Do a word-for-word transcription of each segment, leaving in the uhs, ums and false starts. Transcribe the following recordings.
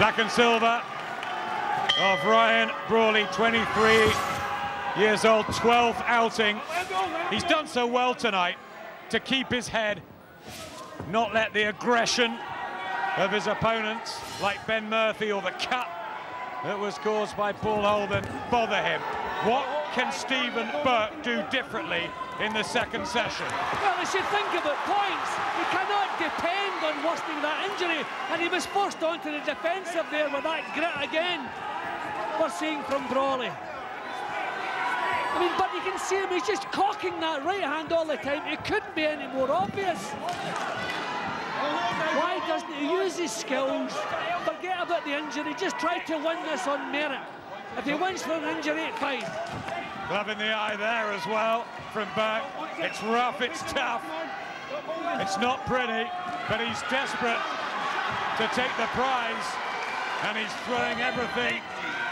Black and silver of Ryan Brawley, twenty-three years old, twelfth outing. He's done so well tonight to keep his head, not let the aggression of his opponents, like Ben Murphy or the cut that was caused by Paul Holborn, bother him. What can Stephen Burke do differently in the second session? Well, as you think about points, he cannot depend on worsting that injury, and he was forced onto the defensive there with that grit again. We're seeing from Brawley. I mean, but you can see him, he's just cocking that right hand all the time. It couldn't be any more obvious. Why doesn't he use his skills? Forget about the injury, just try to win this on merit. If he wins for an injury, fine. Glove in the eye there as well from Burke. It's rough, it's tough, it's not pretty, but he's desperate to take the prize, and he's throwing everything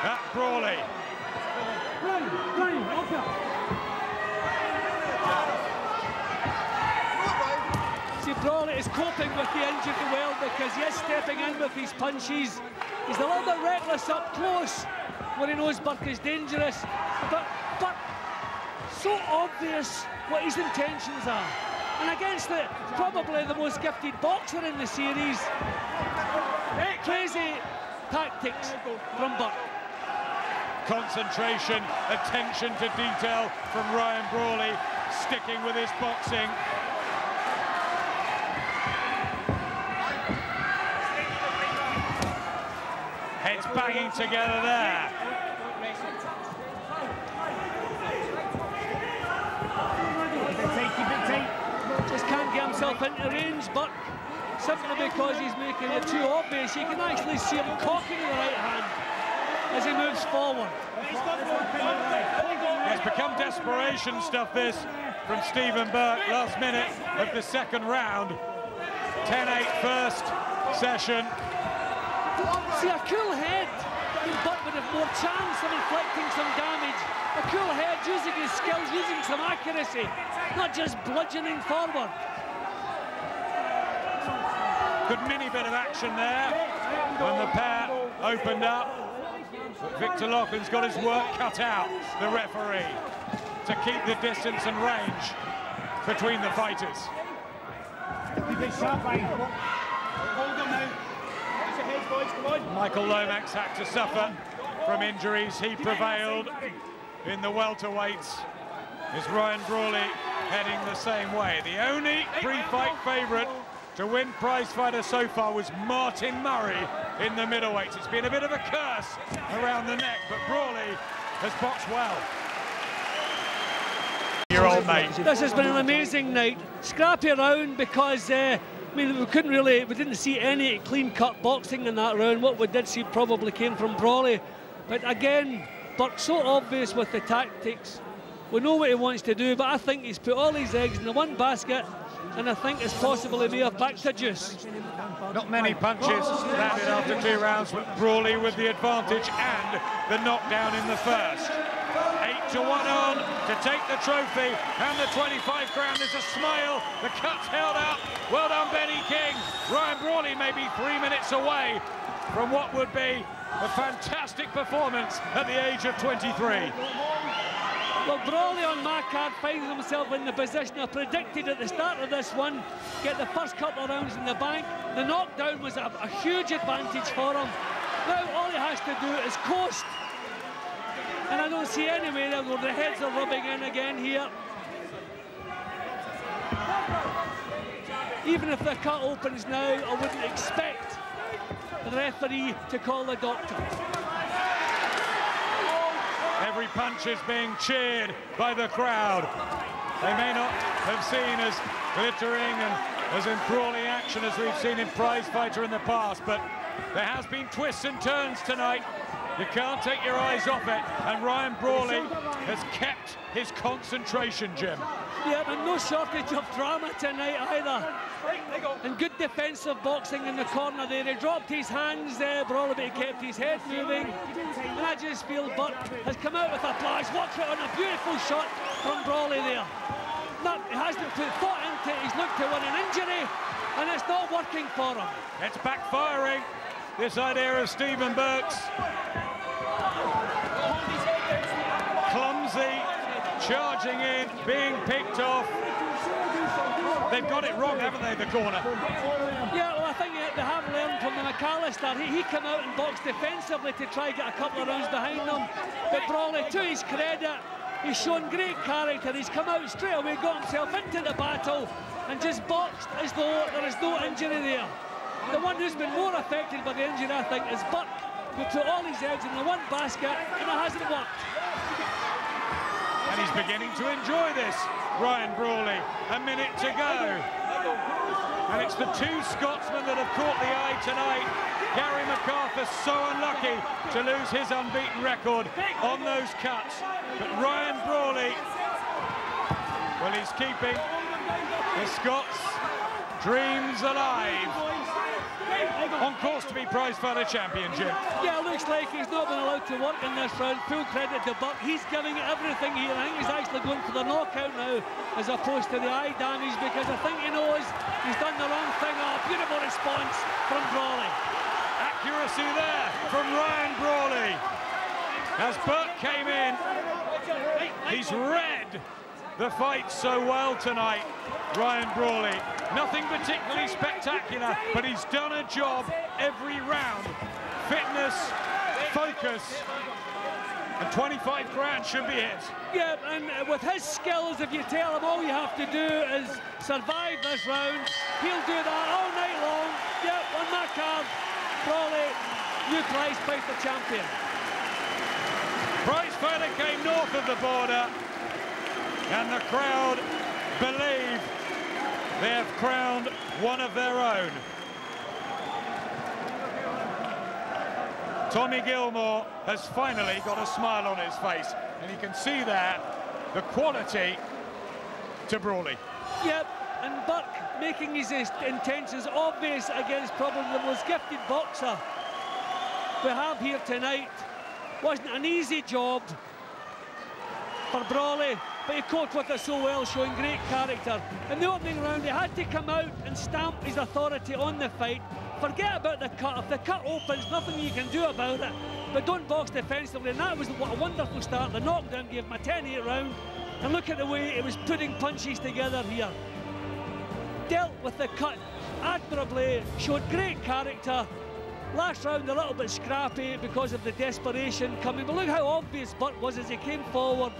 at Brawley. See, Brawley is coping with the injury well because he is stepping in with his punches. He's a little bit reckless up close, where he knows Burke is dangerous, but, but so obvious what his intentions are. And against the, probably the most gifted boxer in the series, crazy tactics from Burke. Concentration, attention to detail from Ryan Brawley, sticking with his boxing. Heads banging together there. Just can't get himself into range, but simply because he's making it too obvious, you can actually see him cocking the right hand as he moves forward. It's become desperation stuff, this, from Stephen Burke. Last minute of the second round. ten eight first session. See, a cool head, Burke would have more chance of inflicting some damage. A cool head, using his skills, using some accuracy, not just bludgeoning forward. Good mini bit of action there when the pair opened up. But Victor Loughlin's got his work cut out, the referee, to keep the distance and range between the fighters. Michael Lomax had to suffer from injuries. He prevailed in the welterweights. Is Ryan Brawley heading the same way? The only pre-fight favourite to win Prizefighter so far was Martin Murray in the middleweights. It's been a bit of a curse around the neck, but Brawley has boxed well. Your old mate. This has been an amazing night. Scrappy round because uh, I mean, we couldn't really, we didn't see any clean-cut boxing in that round. What we did see probably came from Brawley, but again, Burke's so obvious with the tactics. We know what he wants to do, but I think he's put all his eggs in the one basket, and I think it's possible he may have backed the juice. Not many punches landed after two rounds, but Brawley with the advantage and the knockdown in the first. Eight to one on to take the trophy and the twenty-five grand. There's a smile, the cut's held up. Well done, Benny King. Ryan Brawley may be three minutes away from what would be a fantastic performance at the age of twenty-three. Well, Brolyon Makar finds himself in the position I predicted at the start of this one. Get the first couple of rounds in the bank. The knockdown was a, a huge advantage for him. Now all he has to do is coast. And I don't see any way that the heads are rubbing in again here. Even if the cut opens now, I wouldn't expect the referee to call the doctor. Every punch is being cheered by the crowd. They may not have seen as glittering and as enthralling action as we've seen in Prizefighter in the past, but there has been twists and turns tonight. You can't take your eyes off it, and Ryan Brawley has kept his concentration, Jim. Yeah, and no shortage of drama tonight either. And good defensive boxing in the corner there. He dropped his hands there, Brawley, but he kept his head moving. And I just feel Burke has come out with a flash. Watch it on a beautiful shot from Brawley there. Not, he hasn't put thought into it. He's looked to win an injury, and it's not working for him. It's backfiring. This idea of Stephen Burke's clumsy, charging in, being picked off. They've got it wrong, haven't they, the corner? Yeah, well, I think they have learned from the McAllister. He, he came out and boxed defensively to try get a couple of rounds behind them. But Brawley, to his credit, he's shown great character. He's come out straight away, got himself into the battle, and just boxed as though there is no injury there. The one who's been more affected by the injury, I think, is Burke, who put all his eggs in the one basket, and it hasn't worked. And he's beginning to enjoy this, Ryan Brawley. A minute to go. And it's the two Scotsmen that have caught the eye tonight. Gary McArthur so unlucky to lose his unbeaten record on those cuts. But Ryan Brawley, well, he's keeping the Scots' dreams alive. On course to be Prizefighter championship. Yeah, it looks like he's not been allowed to work in this round. Full credit to Burke. He's giving everything here. I think he's actually going for the knockout now as opposed to the eye damage, because I think he knows he's done the wrong thing. Oh, beautiful response from Brawley. Accuracy there from Ryan Brawley. As Burke came in, he's read the fight so well tonight, Ryan Brawley. Nothing particularly spectacular, but he's done a job every round. Fitness, focus, and twenty-five grand should be his. Yeah, and with his skills, if you tell him all you have to do is survive this round, he'll do that all night long. Yep, on that card, Brawley, new Prizefighter champion. Prizefighter came north of the border, and the crowd believe they have crowned one of their own. Tommy Gilmore has finally got a smile on his face, and you can see there the quality to Brawley. Yep, and Burke making his intentions obvious against probably the most gifted boxer we have here tonight. Wasn't an easy job for Brawley, but he coped with it so well, showing great character. In the opening round, he had to come out and stamp his authority on the fight. Forget about the cut. If the cut opens, nothing you can do about it. But don't box defensively, and that was a wonderful start. The knockdown gave him a ten eight round, and look at the way it was putting punches together here. Dealt with the cut admirably, showed great character. Last round a little bit scrappy because of the desperation coming, but look how obvious Burke was as he came forward,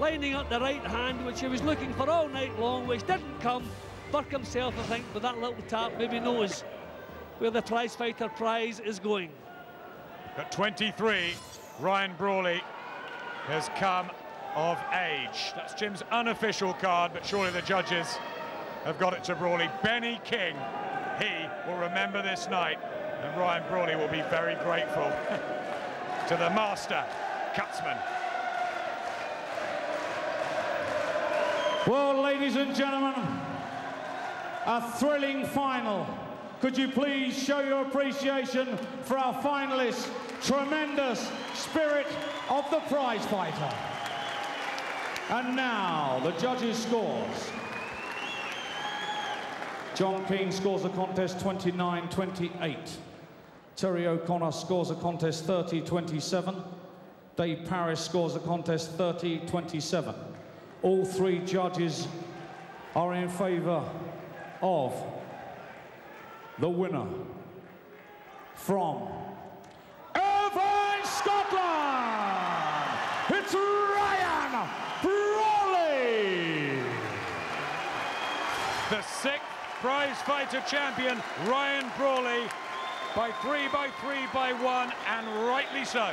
lining up the right hand, which he was looking for all night long, which didn't come. Burke himself, I think, with that little tap, maybe knows where the Prizefighter prize is going. At twenty-three, Ryan Brawley has come of age. That's Jim's unofficial card, but surely the judges have got it to Brawley. Benny King, he will remember this night, and Ryan Brawley will be very grateful to the master cutsman. Well, ladies and gentlemen, a thrilling final. Could you please show your appreciation for our finalists? Tremendous spirit of the Prizefighter. And now, the judges' scores. John Keane scores the contest twenty-nine twenty-eight. Terry O'Connor scores the contest thirty twenty-seven. Dave Paris scores the contest thirty twenty-seven. All three judges are in favour of the winner from Irvine, Scotland. It's Ryan Brawley, the sixth Prizefighter champion, Ryan Brawley, by three, by three, by one, and rightly so.